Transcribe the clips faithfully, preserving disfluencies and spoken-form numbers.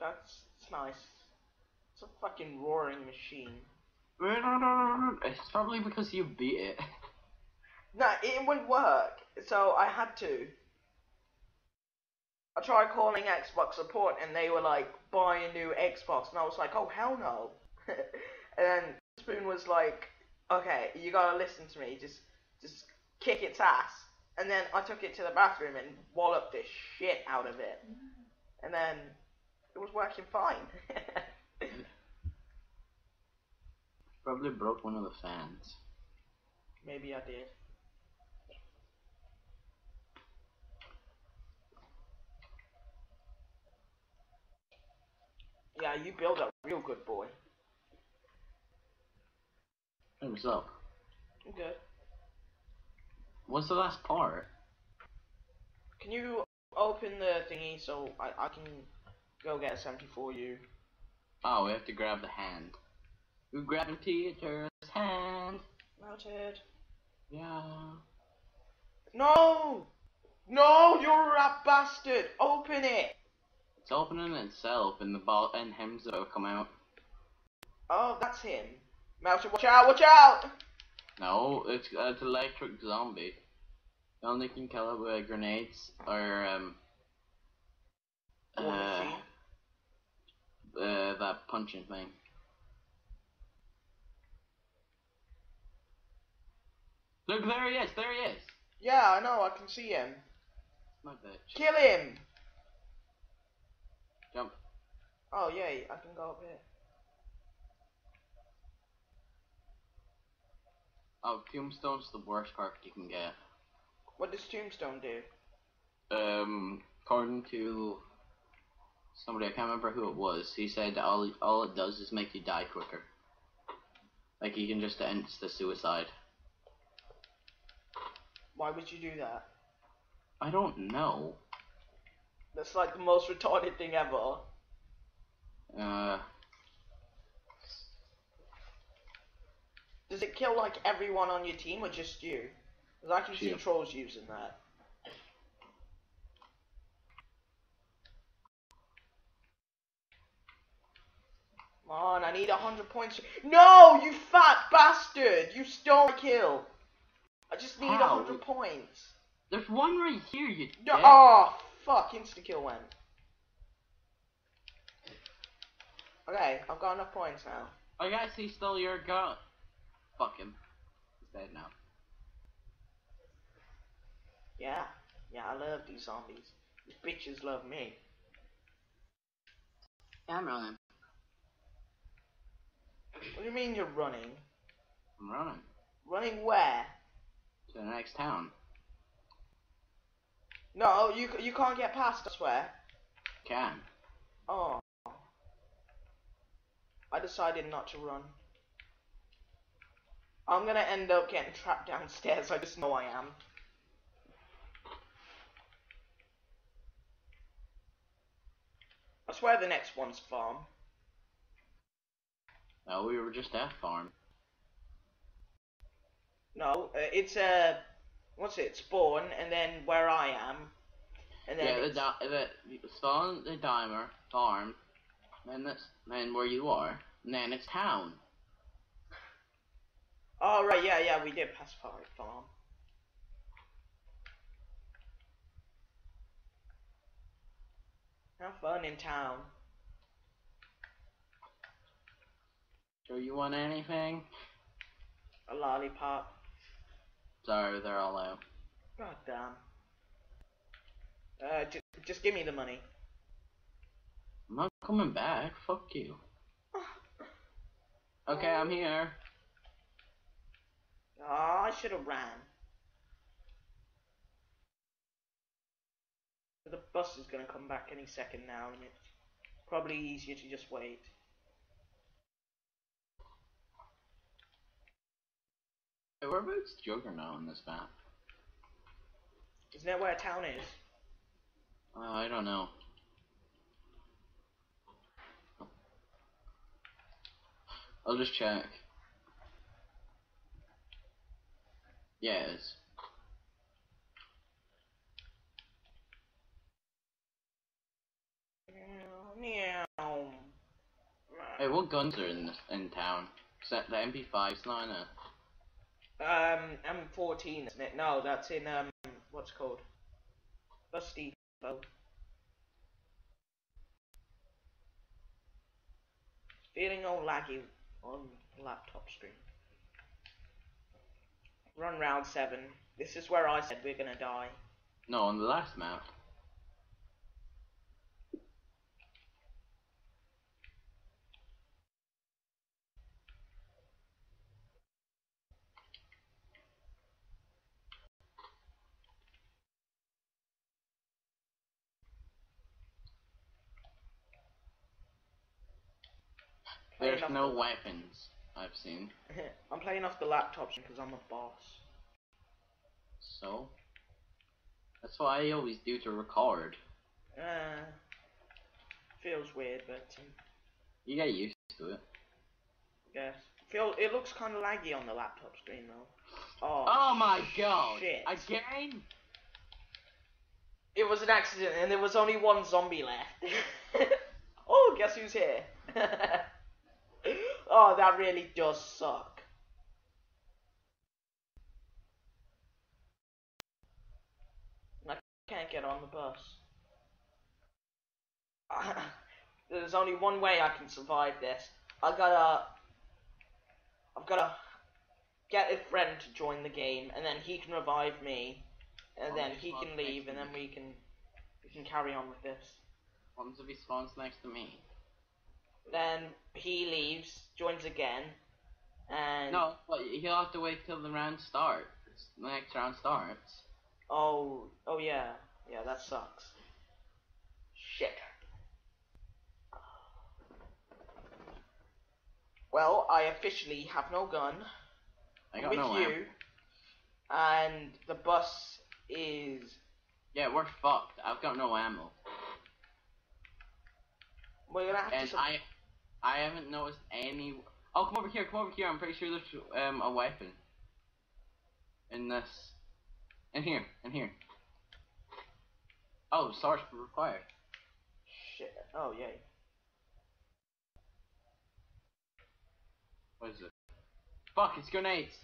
That's, that's nice. It's a fucking roaring machine. It's probably because you beat it. No, it wouldn't work, so I had to. I tried calling Xbox support and they were like, buy a new Xbox, and I was like, oh hell no. And then Spoon was like, okay, you gotta listen to me, just just kick its ass. And then I took it to the bathroom and walloped the shit out of it. And then it was working fine. Probably broke one of the fans. Maybe I did. Yeah, you build a real good boy. Hey, what's up? I'm good. What's the last part? Can you open the thingy so I, I can go get something for you? Oh, we have to grab the hand. We're grabbing Peter's hand. Melted. Yeah. No! No, you're a bastard! Open it! It's opening itself, and the ball and Hemzo come out. Oh, that's him. Melted, watch out! Watch out! No, it's uh, it's electric zombie. You only can kill it with grenades or um. Uh, uh, that punching thing. Look, there he is. There he is. Yeah, I know. I can see him. My bitch. Kill him. Jump. Oh yay! I can go up here. Oh, Tombstone's the worst perk you can get. What does Tombstone do? Um, according to somebody, I can't remember who it was, he said all, all it does is make you die quicker. Like, you can just insta suicide. Why would you do that? I don't know. That's like the most retarded thing ever. Uh... Does it kill like everyone on your team or just you? Because I can see trolls using that. Come on, I need a hundred points. No, you fat bastard! You stole my kill. I just need a hundred points. There's one right here. You. No. Dick. Oh fuck! Insta kill went. Okay, I've got enough points now. I guess he stole your gun. Fuck him. He's dead now. Yeah. Yeah, I love these zombies. These bitches love me. Yeah, I'm running. What do you mean you're running? I'm running. Running where? To the next town. No, you you can't get past, I swear. You can. Oh. I decided not to run. I'm gonna end up getting trapped downstairs, I just know I am. I swear the next one's farm. No, we were just at farm. No, uh, it's a... Uh, what's it? Spawn, and then where I am. And then yeah, the, di the spawn, the dimer, farm, and then, then where you are, and then it's town. Oh, right, yeah, yeah, we did pass by farm. Have fun in town. Do you want anything? A lollipop. Sorry, they're all out. God damn. Uh, just, just give me the money. I'm not coming back, fuck you. Okay, I'm here. Oh, I should have ran. The bus is going to come back any second now, and it's probably easier to just wait. Hey, whereabouts Juggernaut on this map? Isn't that where a town is? Uh, I don't know. I'll just check. Yes. Meow, meow. Hey, what guns are in in town? Except the M P five's not in it. Um, M fourteen, isn't it? No, that's in, um, what's it called? Rusty. Feeling all laggy on laptop screen. Run round seven. This is where I said we're gonna die. No, on the last map. There's no weapons I've seen. I'm playing off the laptop because I'm a boss. So? That's what I always do to record. Uh, feels weird, but... Um, you get used to it. Yes. Feel, it looks kind of laggy on the laptop screen, though. Oh, oh my god! Shit. Again? It was an accident, and there was only one zombie left. Oh, guess who's here? Oh, that really does suck. I can't get on the bus. There's only one way I can survive this. I gotta... I've gotta get a friend to join the game, and then he can revive me, and then he can leave, and then we can... We can carry on with this. Once he spawns next to me. Then he leaves, joins again, and... No, but he'll have to wait till the round starts. The next round starts. Oh, oh yeah. Yeah, that sucks. Shit. Well, I officially have no gun. I got no ammo. And the bus is... Yeah, we're fucked. I've got no ammo. We're gonna have and to... I... I haven't noticed any... Oh, come over here, come over here, I'm pretty sure there's um, a weapon. In this... In here, in here. Oh, source required. Shit, oh, yay. What is it? Fuck, it's grenades!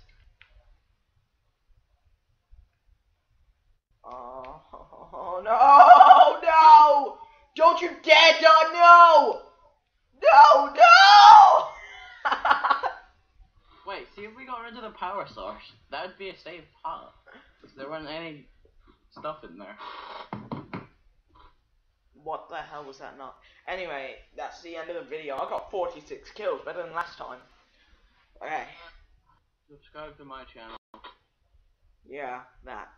Oh, no, no! Don't you dare, Don, no! No, no! Wait, see if we got rid of the power source, that would be a safe part. Because there weren't any stuff in there. What the hell was that not? Anyway, that's the end of the video. I got forty-six kills, better than last time. Okay. Subscribe to my channel. Yeah, that.